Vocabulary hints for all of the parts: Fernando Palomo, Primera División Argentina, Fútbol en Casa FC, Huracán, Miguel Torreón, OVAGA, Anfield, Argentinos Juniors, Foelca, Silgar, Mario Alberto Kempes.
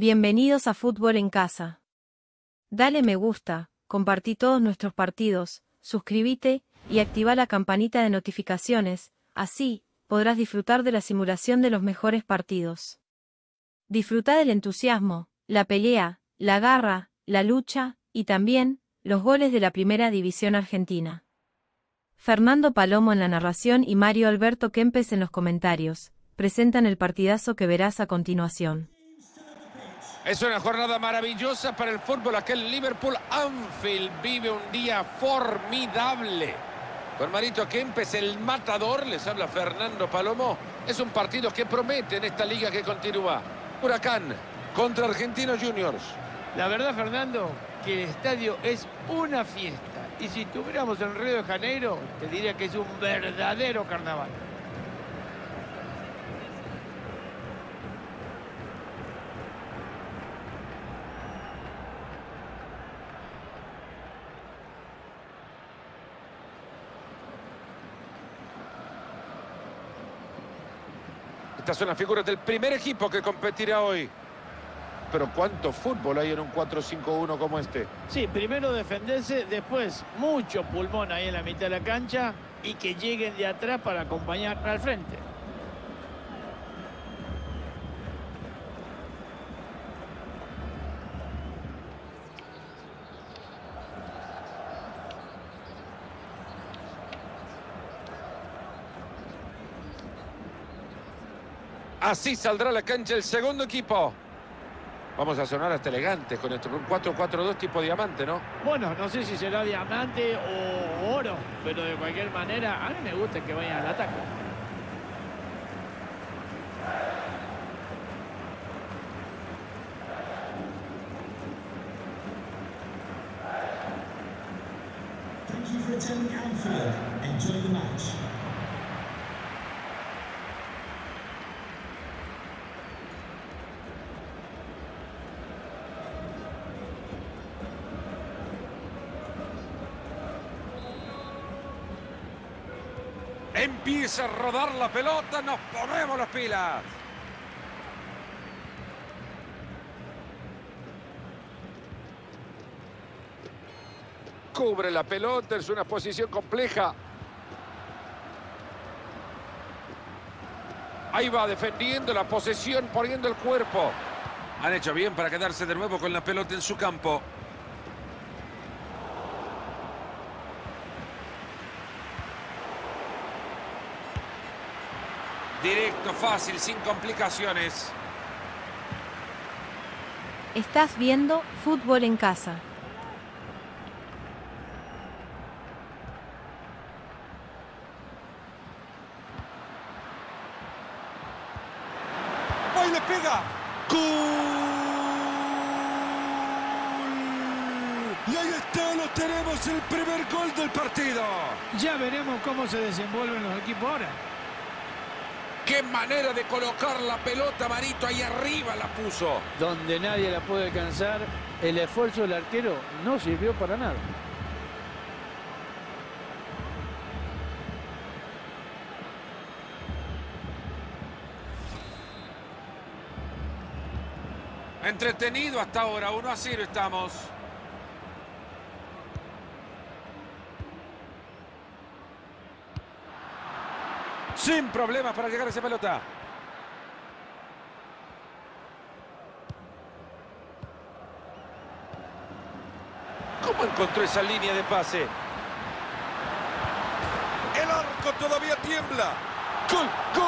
Bienvenidos a Fútbol en Casa. Dale me gusta, compartí todos nuestros partidos, suscríbete y activa la campanita de notificaciones, así podrás disfrutar de la simulación de los mejores partidos. Disfruta del entusiasmo, la pelea, la garra, la lucha y también los goles de la Primera División Argentina. Fernando Palomo en la narración y Mario Alberto Kempes en los comentarios presentan el partidazo que verás a continuación. Es una jornada maravillosa para el fútbol. Aquel Liverpool Anfield vive un día formidable. Con Marito Kempes, el matador, les habla Fernando Palomo. Es un partido que promete en esta liga que continúa. Huracán contra Argentinos Juniors. La verdad, Fernando, que el estadio es una fiesta. Y si estuviéramos en Río de Janeiro, te diría que es un verdadero carnaval. Estas son las figuras del primer equipo que competirá hoy. Pero ¿cuánto fútbol hay en un 4-5-1 como este? Sí, primero defenderse, después mucho pulmón ahí en la mitad de la cancha y que lleguen de atrás para acompañar al frente. Así saldrá a la cancha el segundo equipo. Vamos a sonar hasta elegantes con esto. Un 4-4-2 tipo diamante, ¿no? Bueno, no sé si será diamante o oro, pero de cualquier manera a mí me gusta que vayan al ataque. Thank you for attending Anfield. Enjoy the match. Empieza a rodar la pelota, nos ponemos las pilas. Cubre la pelota, es una posición compleja. Ahí va defendiendo la posesión, poniendo el cuerpo. Han hecho bien para quedarse de nuevo con la pelota en su campo. Directo, fácil, sin complicaciones. Estás viendo Fútbol en Casa. ¡Hoy le pega! ¡Gol! Y ahí está, lo tenemos, el primer gol del partido. Ya veremos cómo se desenvuelven los equipos ahora. ¡Qué manera de colocar la pelota, Marito! Ahí arriba la puso. Donde nadie la puede alcanzar, el esfuerzo del arquero no sirvió para nada. Entretenido hasta ahora, 1-0 estamos. Sin problemas para llegar a esa pelota. ¿Cómo encontró esa línea de pase? El arco todavía tiembla. ¡Gol! ¡Gol!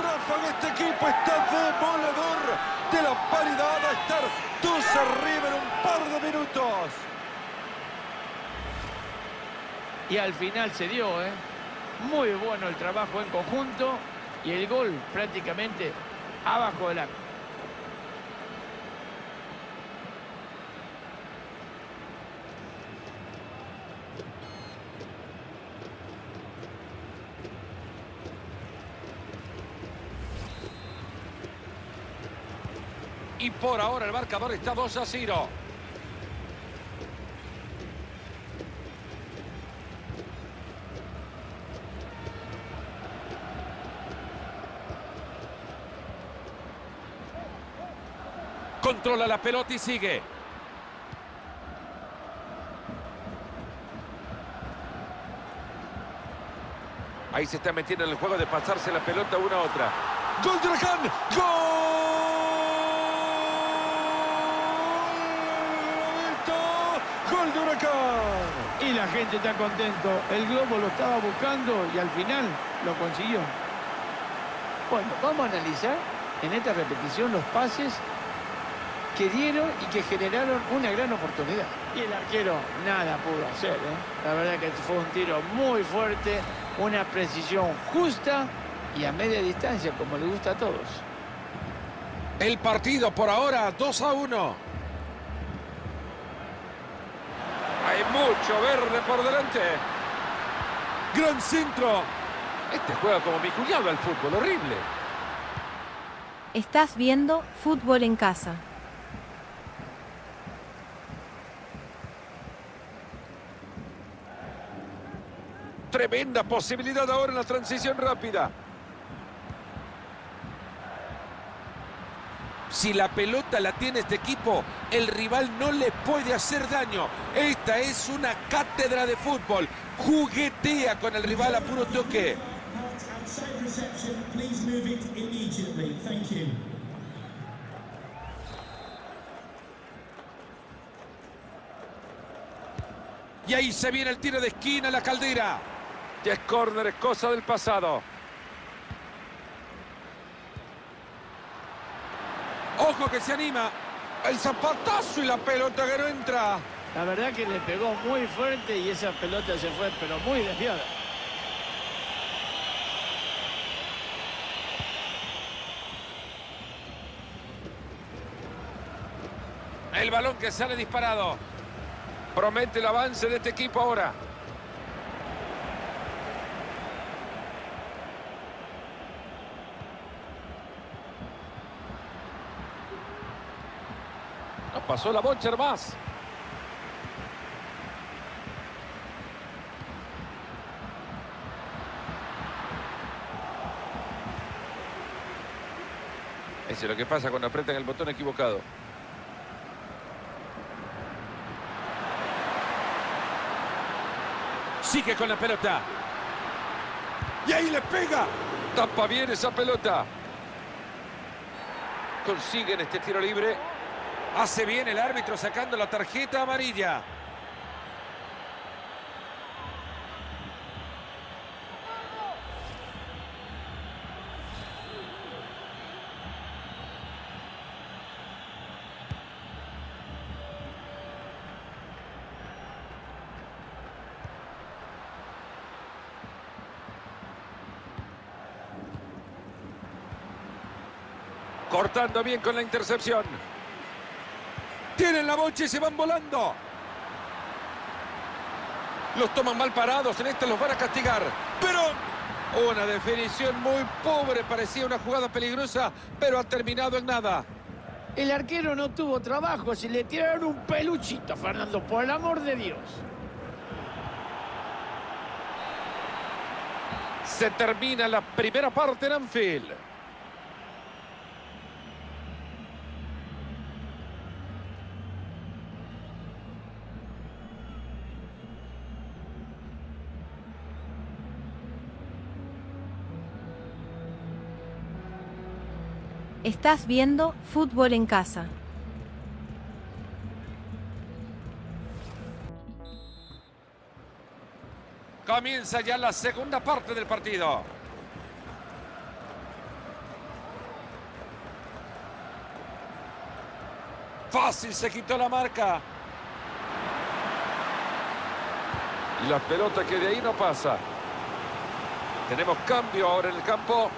Rafa, este equipo está demoledor de la paridad. A estar 2 arriba en un par de minutos. Y al final se dio, ¿eh? Muy bueno el trabajo en conjunto y el gol prácticamente abajo del arco. Y por ahora el marcador está 2-0. Controla la pelota y sigue. Ahí se está metiendo en el juego de pasarse la pelota una a otra. ¡Gol de Huracán! ¡Gol! ¡Gol de Huracán! Y la gente está contento. El globo lo estaba buscando y al final lo consiguió. Bueno, vamos a analizar en esta repetición los pases que dieron y que generaron una gran oportunidad. Y el arquero nada pudo hacer, ¿eh? La verdad que fue un tiro muy fuerte, una precisión justa y a media distancia, como le gusta a todos. El partido por ahora 2-1. Hay mucho verde por delante. Gran centro. Este juega como mi cuñado al fútbol, horrible. Estás viendo Fútbol en Casa. Tremenda posibilidad ahora en la transición rápida. Si la pelota la tiene este equipo, el rival no le puede hacer daño. Esta es una cátedra de fútbol. Juguetea con el rival a puro toque. Y ahí se viene el tiro de esquina a la caldera. Y es córner, es cosa del pasado. Ojo que se anima. El zapatazo y la pelota que no entra. La verdad que le pegó muy fuerte y esa pelota se fue, pero muy desviada. El balón que sale disparado. Promete el avance de este equipo ahora. Pasó la Bocher más. Eso es lo que pasa cuando aprietan el botón equivocado. Sigue con la pelota. Y ahí le pega. Tapa bien esa pelota. Consiguen este tiro libre. Hace bien el árbitro sacando la tarjeta amarilla. Cortando bien con la intercepción. Tienen la bocha y se van volando. Los toman mal parados. En esta los van a castigar. Pero una definición muy pobre. Parecía una jugada peligrosa, pero ha terminado en nada. El arquero no tuvo trabajo. Si le tiraron un peluchito, Fernando, por el amor de Dios. Se termina la primera parte en Anfield. Estás viendo Fútbol en Casa. Comienza ya la segunda parte del partido. Fácil se quitó la marca. Y la pelota que de ahí no pasa. Tenemos cambio ahora en el campo.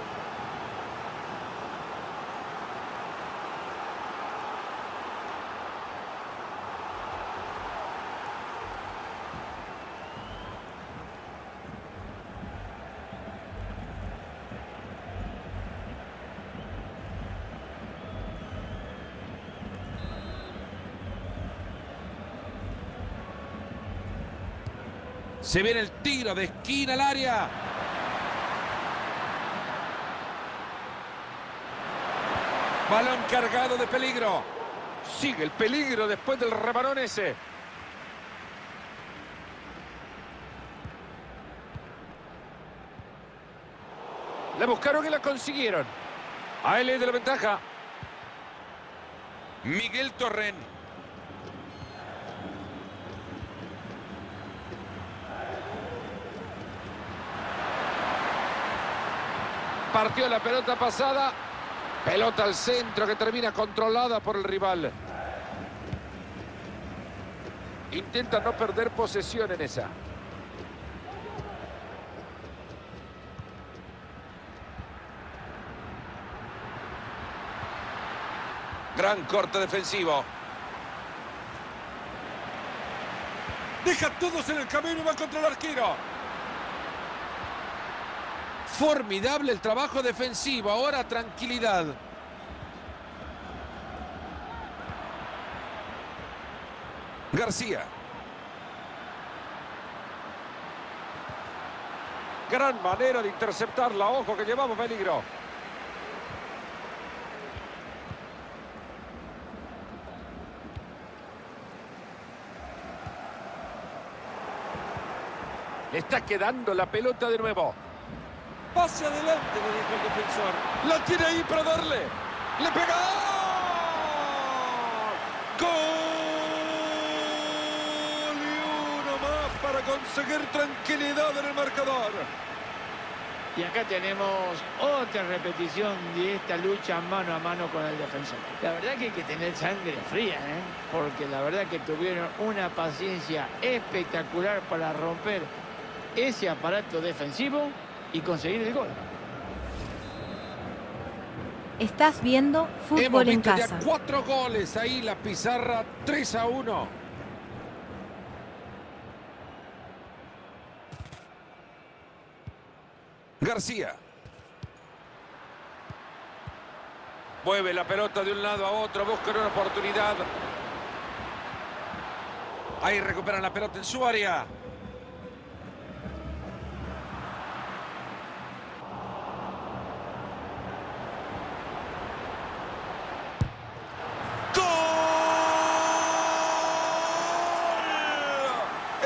Se viene el tiro de esquina al área. Balón cargado de peligro. Sigue el peligro después del reparón ese. La buscaron y la consiguieron. Ahí le da la ventaja. Miguel Torreón. Partió la pelota pasada. Pelota al centro que termina controlada por el rival. Intenta no perder posesión en esa. Gran corte defensivo. Deja a todos en el camino y va contra el arquero. Formidable el trabajo defensivo. Ahora tranquilidad. García. Gran manera de interceptarla. Ojo que llevamos peligro. Está quedando la pelota de nuevo. Pase adelante, le dijo el defensor. La tiene ahí para darle. ¡Le pega! ¡Gol! Y uno más para conseguir tranquilidad en el marcador. Y acá tenemos otra repetición de esta lucha mano a mano con el defensor. La verdad que hay que tener sangre fría, ¿eh? Porque la verdad que tuvieron una paciencia espectacular para romper ese aparato defensivo y conseguir el gol. Estás viendo Fútbol en Casa. Hemos visto ya 4 goles ahí, la pizarra 3-1. García. Mueve la pelota de un lado a otro, buscan una oportunidad. Ahí recuperan la pelota en su área. ¡Gol!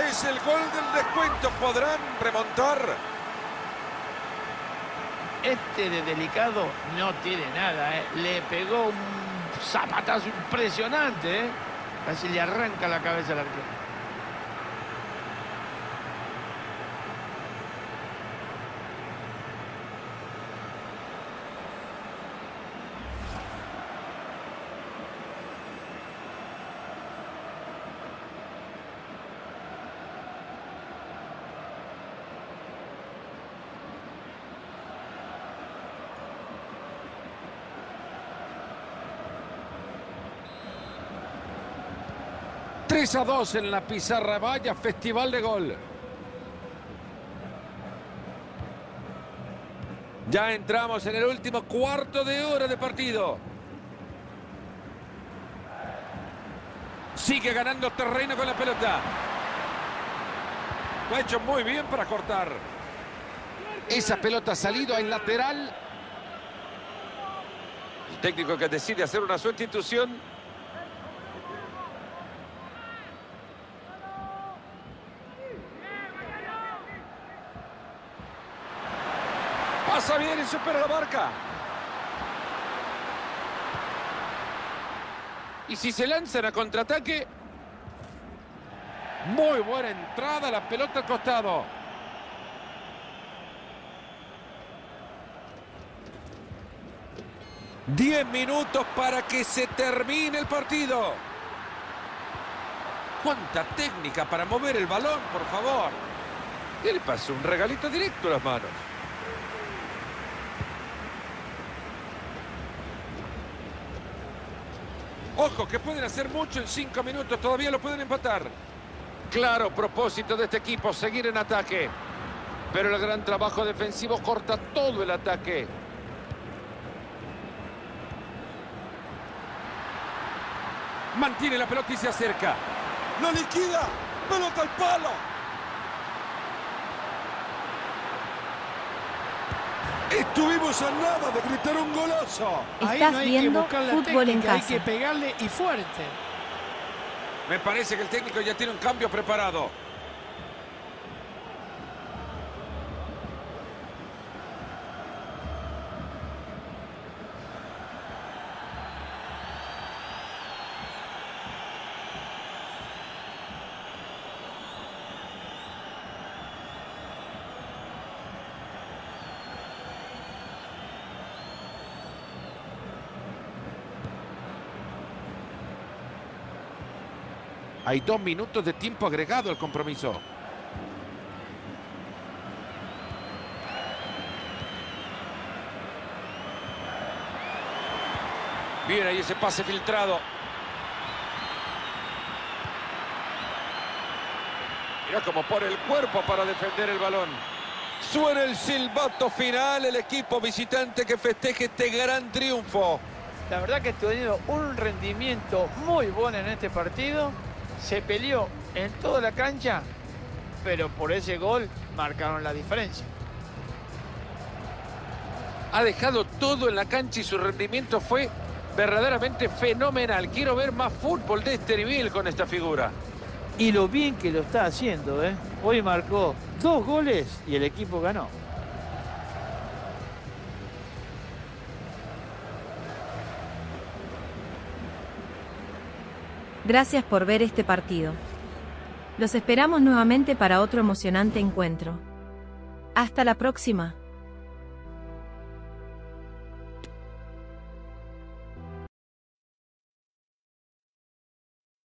Es el gol del descuento. ¿Podrán remontar? Este de delicado no tiene nada, ¿eh? Le pegó un zapatazo impresionante, ¿eh? Casi le arranca la cabeza al arquero. -2 en la pizarra. Vaya festival de gol. Ya entramos en el último cuarto de hora de partido. Sigue ganando terreno con la pelota. Lo ha hecho muy bien para cortar. Esa pelota ha salido al lateral. El técnico que decide hacer una sustitución. Pasa bien y supera la marca. Y si se lanzan a contraataque. Muy buena entrada, la pelota al costado. Diez minutos para que se termine el partido. Cuánta técnica para mover el balón, por favor. Y le pasó un regalito directo a las manos. Ojo, que pueden hacer mucho en 5 minutos. Todavía lo pueden empatar. Claro, propósito de este equipo, seguir en ataque. Pero el gran trabajo defensivo corta todo el ataque. Mantiene la pelota y se acerca. ¡Lo liquida! ¡Pelota al palo! Estuvimos a nada de gritar un golazo. Estás viendo fútbol en casa. Hay que pegarle y fuerte. Me parece que el técnico ya tiene un cambio preparado. Hay 2 minutos de tiempo agregado al compromiso. Bien, ahí ese pase filtrado. Mirá cómo pone el cuerpo para defender el balón. Suena el silbato final, el equipo visitante que festeje este gran triunfo. La verdad que ha tenido un rendimiento muy bueno en este partido. Se peleó en toda la cancha, pero por ese gol marcaron la diferencia. Ha dejado todo en la cancha y su rendimiento fue verdaderamente fenomenal. Quiero ver más fútbol de este nivel con esta figura. Y lo bien que lo está haciendo, ¿eh? Hoy marcó 2 goles y el equipo ganó. Gracias por ver este partido. Los esperamos nuevamente para otro emocionante encuentro. Hasta la próxima.